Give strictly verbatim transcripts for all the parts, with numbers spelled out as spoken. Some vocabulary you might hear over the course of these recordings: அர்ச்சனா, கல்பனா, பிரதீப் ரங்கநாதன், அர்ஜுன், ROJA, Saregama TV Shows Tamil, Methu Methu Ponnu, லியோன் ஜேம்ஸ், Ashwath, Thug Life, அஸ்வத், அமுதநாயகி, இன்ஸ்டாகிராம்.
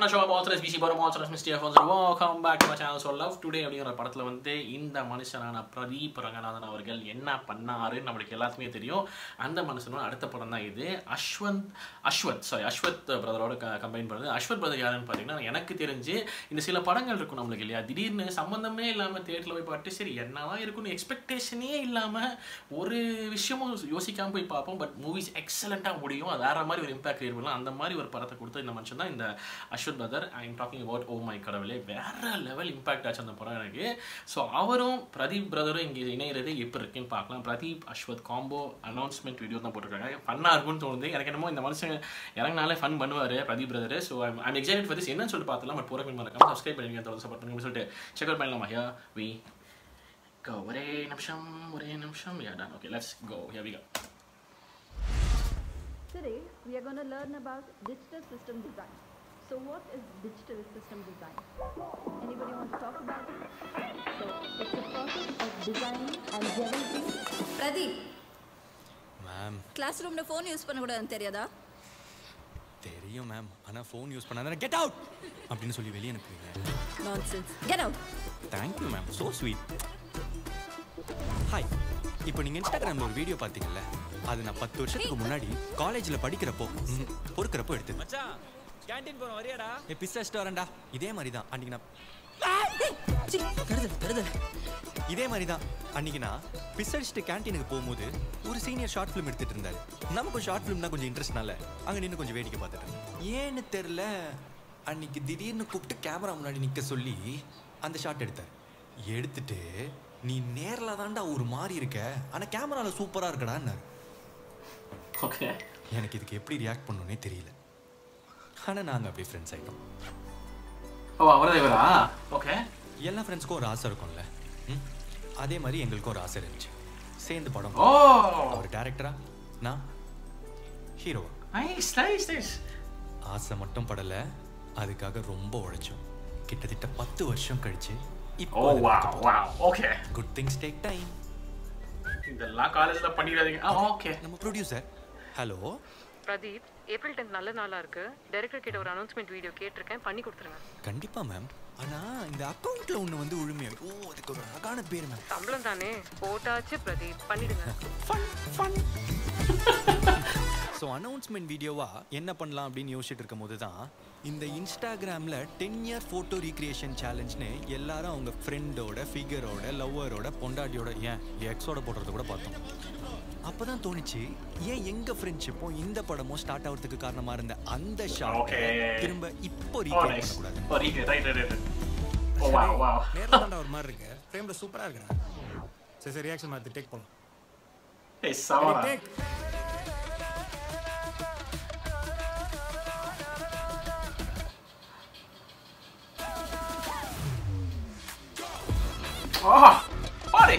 Welcome to show up authoress B C Bottom Authoress Mister Alfonso. Welcome back to my channel. So love today we are going to talk இந்த மனுஷனான பிரதீப் ரங்கநாதன் அவர்கள் என்ன பண்ணாரு நமக்கு எல்லாத்துமே தெரியும். அந்த மனுஷனோட அடுத்த படம் தான் இது. அஸ்வந்த் அஸ்வத் சாரி அஸ்வத் பிரதரோட கம்பைன் பண்றது. அஸ்வத் பிரதர் யாருன்னு பாத்தீங்கன்னா எனக்கு தெரிஞ்சு இந்த சில படங்கள் இருக்கும் நமக்கு இல்லையா திடீர்னு சம்பந்தமே இல்லாம தியேட்டர்ல போய் பார்த்து சரி என்னவா இருக்கும்னு எக்ஸ்பெக்டேஷனே இல்லாம ஒரு விஷயமும் யோசிக்காம போய் பார்ப்போம். பட் மூவிஸ் எக்ஸலென்ட்டா முடியும். அது வேற மாதிரி ஒரு இம்பாக்ட் கிரியேட் பண்ணலாம். அந்த மாதிரி ஒரு படத்தை கொடுத்த இந்த மனுஷன் தான் இந்த Ashwath brother, I am talking about oh my கடவுளே வேற லெவல் இம்பாக்ட் ஆச்சு அந்த படம் எனக்கு. ஸோ அவரும் பிரதீப் பிரதரும் இங்கே இணையிறது எப்படி இருக்குன்னு பார்க்கலாம். Pradeep அஸ்வத் combo announcement video தான் போட்டிருக்காங்க. ஃபன்னாக இருக்கும்னு தோணுது எனக்கு. என்னமோ இந்த மனுஷன் இறங்கினாலே ஃபன் பண்ணுவார் Pradeep brother. So I'm I'm excited for this. என்னன்னு சொல்லிட்டு பார்த்துலாம். பட் போகிற மறக்காம சப்ஸ்கிரைப் பண்ணிருக்கேன், தொடர்ந்து சப்போர்ட் பண்ணுங்க சொல்லிட்டு செக் அவுட் பண்ணலாம். Here we go. ஒரே நிமிஷம் ஒரே நிமிஷம் யா done. Okay let's go. Here we go. Today we are going to learn about digital system design. So what is digital system design? Anybody want to talk about it? So it's the process of designing and guaranteeing. Pradeep. Ma'am. Classroom la phone use panna kodadhu theriyada? Theriyum ma'am. Ana phone use panna get out. Appadinu solli veliya anupuvinga. Nonsense. Get out. Thank you ma'am. So sweet. Hi. இப்போ நீங்க இன்ஸ்டாகிராம்ல ஒரு video பாத்தீங்கல்ல? அது நான் பத்து வருஷத்துக்கு முன்னாடி காலேஜ்ல படிக்கிறப்போ பொறுக்கிறப்போ எடுத்தது. மச்சான் கேண்டீன் போறோம் வரியாடா? ஏ பிஸ்ஸா ரெஸ்டாரண்டா? இதே மாதிரி தான் அன்னைக்கு நான் இதே மாதிரி தான் அன்னைக்கு நான் பிஸ்ஸா ரெஸ்ட் கேண்டீனுக்கு போகும்போது ஒரு சீனியர் ஷார்ட் ஃபிலிம் எடுத்துட்டு இருந்தாரு. நமக்கு ஷார்ட் ஃபிலிம்னா கொஞ்சம் இன்ட்ரெஸ்ட்னால அங்கே நின்று கொஞ்சம் வேடிக்கை பார்த்துட்டேன். ஏன்னு தெரில அன்னைக்கு திடீர்னு கூப்பிட்டு கேமரா முன்னாடி நிற்க சொல்லி அந்த ஷார்ட் எடுத்தார். எடுத்துட்டு நீ நேரில் தாண்டா ஒரு மாதிரி இருக்க, ஆனால் கேமராவில் சூப்பராக இருக்கடான்னாரு. ஓகே எனக்கு இதுக்கு எப்படி ரியாக்ட் பண்ணணுன்னே தெரியல. ஆனா நாங்க அப்படியே ஃப்ரெண்ட்ஸ் ஆயிட்டோம். ஓ அவரே வரா? ஓகே. எல்லா ஃப்ரெண்ட்ஸ்க்கும் ஒரு ஆசை இருக்கும்ல, அதே மாதிரி எங்களுக்கும் ஒரு ஆசை இருந்துச்சு. சேர்ந்து படம். ஓ ஒரு டைரக்டரா நான் ஹீரோ. Nice nice nice. ஆசை மட்டும் படல, அதுக்காக ரொம்ப உழைச்சோம். கிட்டத்தட்ட பத்து வருஷம் கழிச்சு இப்போ. Oh wow wow. Okay. Good things take time. இதெல்லாம் காலேஜ்ல பண்ணிராதீங்க. ஓகே. நம்ம producer. Hello Pradeep, April tenth நல்ல நாளா இருக்கு. டைரக்டர் கிட்ட ஒரு அனௌன்ஸ்மென்ட் வீடியோ கேட்டிருக்கேன், பண்ணி கொடுத்துருங்க. கண்டிப்பா மேம். ஆனா இந்த அக்கவுண்ட்ல ஒன்னு வந்து உழுமையா. ஓ அதுக்கு ஒரு அகான பேர் மேம். சம்பளம் தானே போட்டாச்சு பிரதீப், பண்ணிடுங்க. Fun fun. சோ அனௌன்ஸ்மென்ட் வீடியோவா என்ன பண்ணலாம் அப்படினு யோசிச்சிட்டு இருக்கும்போது தான் இந்த இன்ஸ்டாகிராம்ல ten year போட்டோ ரீக்ரியேஷன் சேலஞ்ச்னு எல்லாரும் அவங்க ஃப்ரெண்டோட ஃபிகரோட லவ்வரோட பொண்டாட்டியோட ஏன் எக்ஸோட போடுறது கூட பார்த்தோம். அப்பதான் தோணிச்சு ஏன் எங்க ஃப்ரெண்ட்ஷிப்பும் இந்த படமும் ஸ்டார்ட் ஆகிறதுக்கு காரணமா இருந்த அந்த ஷாட் திரும்ப இப்போ ரீக்ரியேட் பண்ணக்கூடாது. இப்போ recreate right right right. Oh wow wow. நேரா தான் ஒரு மாதிரி இருக்கு. ஃப்ரேம்ல சூப்பரா இருக்குடா. சரி சரி ரியாக்ஷன் மாத்தி டேக் பண்ணு. ஏய் சவாரா. ஆஹா. பாரு.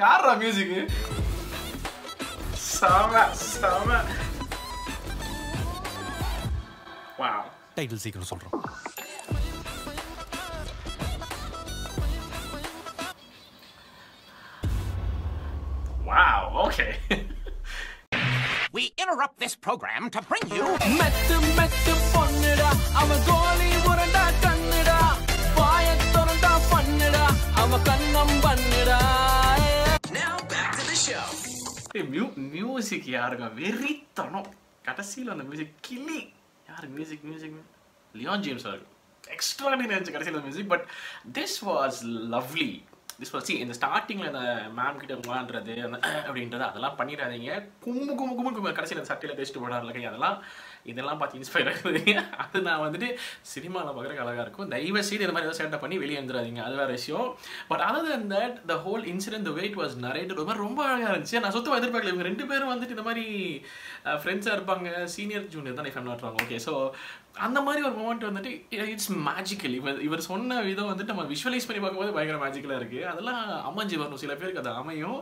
யாரா மியூசிக்கு சாம சாம. வாவ். டைட்டில் சீக்கிரம் சொல்றோம். Wow okay. We interrupt this program to bring you Methu Methu Ponnu. அவ கோலி உரண்டா கண்ணுடா, வாய தரண்டா பண்ணுடா, அவ கண்ணம் பண்ணுடா. மியூசிக் யாருங்க வெறித்தனம். கடைசியில் அந்த மியூசிக் கிளி. யார் மியூசிக் மியூசிக் லியோன் ஜேம்ஸ் அவர்கள் எக்ஸ்ட்ராடினரி இருந்துச்சு கடைசியில் அந்த music. But this was lovely. This was see இந்த ஸ்டார்டிங்கில் அந்த மேம் கிட்ட விளாண்டுறது அந்த அப்படின்றது அதெல்லாம் பண்ணிடாதீங்க. கும்பு கும்பு கும்பு கும்பு கடைசியில் அந்த சட்டையில் தேய்ச்சிட்டு போடாருங்க. அதெல்லாம் இதெல்லாம் பார்த்து இன்ஸ்பயர் ஆகுதுங்க. அது நான் வந்துட்டு சினிமாவில் பார்க்குறதுக்கு அழகாக இருக்கும். தயவு செய்து இந்த மாதிரி ஏதாவது சேட்டை பண்ணி வெளியே வந்துடாதீங்க, அது வேறு விஷயம். But other then that the whole incident the way it was narrated ரொம்ப ரொம்ப அழகாக இருந்துச்சு. நான் சுத்தமாக எதிர்பார்க்கல இவங்க ரெண்டு பேரும் வந்துட்டு இந்த மாதிரி ஃப்ரெண்ட்ஸாக இருப்பாங்க. சீனியர் ஜூனியர் தான் ஃபேமிலி ஆட்டுறாங்க. ஓகே ஸோ அந்த மாதிரி ஒரு மொமெண்ட் வந்துட்டு இட்ஸ் மேஜிக்கல். இவர் இவர் சொன்ன விதம் வந்துட்டு நம்ம விஷுவலைஸ் பண்ணி பார்க்கும்போது பயங்கர மேஜிக்கலாக இருக்குது. அதெல்லாம் அமைஞ்சு வரணும். சில பேருக்கு அது அமையும்.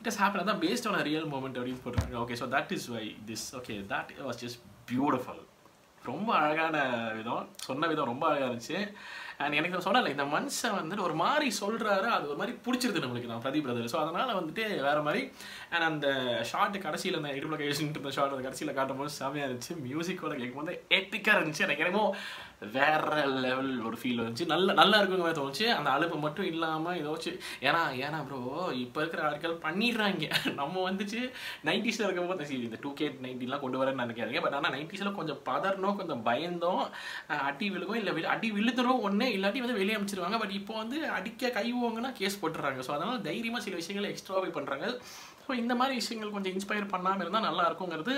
It is happen. அதான் பேஸ்ட் ஆன் ரியல் மொமெண்ட் அப்படின்னு போட்டுருக்காங்க. Okay so that is why this. Okay that was just beautiful. ரொம்ப அழகான விதம், சொன்ன விதம் ரொம்ப அழகாக இருந்துச்சு. அண்ட் எனக்கு சொன்னல இந்த மனுஷன் வந்துட்டு ஒரு மாதிரி சொல்கிறாரு, அது ஒரு மாதிரி பிடிச்சிருது நம்மளுக்கு தான் பிரதீப் பிரதர். ஸோ அதனால் வந்துட்டு வேறு மாதிரி. அண்ட் அந்த ஷார்ட் கடைசியில் அந்த இடுப்பில் கழிச்சுட்டு இருந்த ஷார்ட் அந்த கடைசியில் காட்டும்போது செமையாக இருந்துச்சு. மியூசிக்கோட கேட்கும்போது எப்பிக்காக இருந்துச்சு. எனக்கு என்னமோ வேறு லெவல் ஒரு ஃபீல் இருந்துச்சு. நல்ல நல்லா இருக்குங்கிற மாதிரி தோணுச்சு. அந்த அழுப்பு மட்டும் இல்லாமல் ஏதோச்சு. ஏன்னா ஏன்னா ப்ரோ இப்போ இருக்கிற ஆட்கள் பண்ணிடுறாங்க. நம்ம வந்துச்சு நைன்டிஸில் இருக்கும்போது சரி இந்த டூ கே நைன்டிலாம் கொண்டு வரேன்னு நினைக்காதீங்க. பட் ஆனால் நைன்டிஸில் கொஞ்சம் பதறணும், கொஞ்சம் பயந்தோம், அடி விழுகும், இல்லை அடி விழுத்துறோம் ஒன்று, இல்லாட்டி வந்து வெளியே அனுப்பிச்சிருவாங்க. பட் இப்போ வந்து அடிக்க கைவோங்கன்னா கேஸ் போட்டுறாங்க. ஸோ அதனால் தைரியமாக சில விஷயங்களை எக்ஸ்ட்ராவே பண்ணுறாங்க. ஸோ இந்த மாதிரி விஷயங்கள் கொஞ்சம் இன்ஸ்பயர் பண்ணாமல் இருந்தால் நல்லா இருக்குங்கிறது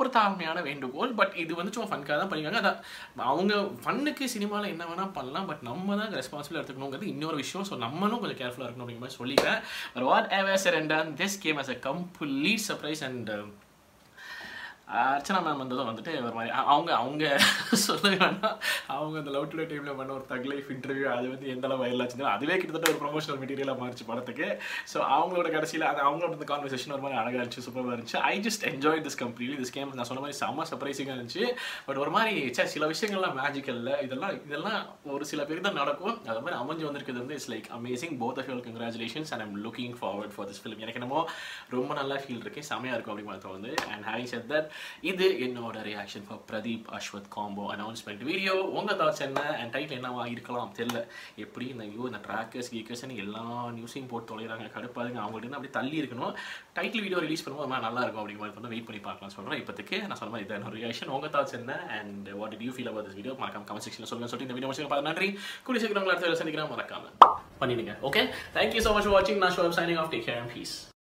ஒரு தாழ்மையான வேண்டுகோள். பட் இது வந்து சும்மா ஃபன்காக தான் பண்ணிக்காங்க. அதான் அவங்க ஃபன்னுக்கு சினிமாவில் என்ன வேணால் பண்ணலாம். பட் நம்ம தான் ரெஸ்பான்சிபிளாக எடுத்துக்கணுங்கிறது இன்னொரு விஷயம். ஸோ நம்மளும் கொஞ்சம் கேர்ஃபுல்லாக இருக்கணும் அப்படிங்கிற மாதிரி சொல்லிக்கிறேன். But whatever sir and this came as a complete surprise. And அர்ச்சனா ma'am வந்ததும் வந்துட்டு ஒரு மாதிரி அவங்க அவங்க சொல்லவே வேண்டாம். அவங்க அந்த லவ் டுடே டைமில் பண்ண ஒரு தக் லைஃப் இன்டர்வியூ அது வந்து எந்த அளவு வைரலாச்சுன்னா அதுவே கிட்டத்தட்ட ஒரு ப்ரொமோஷனல் மெட்டீரியலாக மாறிச்சு படத்துக்கு. ஸோ அவங்களோட கடைசியில் அது அவங்களோட அந்த கான்வர்சேஷன் ஒரு மாதிரி அழகாக இருந்துச்சு, சூப்பராக இருந்துச்சு. I just enjoy this completely. This came நான் சொன்ன மாதிரி செம்ம சர்ப்ரைசிங்காக இருந்துச்சு. பட் ஒரு மாதிரி சே சில விஷயங்கள்லாம் மேஜிக்கல்ல இதெல்லாம் இதெல்லாம் ஒரு சில பேர் தான் நடக்கும். அது மாதிரி அமைஞ்சு வந்திருக்கிறது வந்து it's like amazing. Both of you congratulations and I'm looking forward for this film. எனக்கு என்னமோ ரொம்ப நல்லா ஃபீல் இருக்கு, செமையாக இருக்கும் அப்படின்னு பார்த்தா வந்து. அண்ட் ஹேவிங் செட் தட் இது என்னோட reaction for Pradeep அஸ்வத் combo announcement video. உங்கள் தாட்ஸ் என்ன அண்ட் டைட்டில் என்னவா இருக்கலாம் தெரியல. எப்படி இந்த வியூ இந்த ட்ராக்கர்ஸ் கீக்கர்ஸ்ன்னு எல்லா நியூஸையும் போட்டு தொலைகிறாங்க, கடுப்பாதுங்க. அவங்கள்ட்ட அப்படி தள்ளி இருக்கணும். டைட்டில் வீடியோ ரிலீஸ் பண்ணுவோம் அது நல்லா இருக்கும் அப்படிங்கிற மாதிரி பண்ணி வெயிட் பண்ணி பார்க்கலாம் சொல்கிறேன். இப்போத்துக்கு நான் சொன்ன மாதிரி இதான் ரியாக்ஷன். உங்கள் தாட்ஸ் என்ன and what did you feel about this video மறக்காம கமெண்ட் செக்ஷனில் சொல்லுங்கள். சொல்லிட்டு இந்த வீடியோ முடிச்சுங்க பார்த்து நன்றி. கூடிய சீக்கிரம் அடுத்த வேலை சந்திக்கிறேன், மறக்காம பண்ணிடுங்க. Okay, thank you so much for வாட்சிங். நான் show signing off. Take care and piece.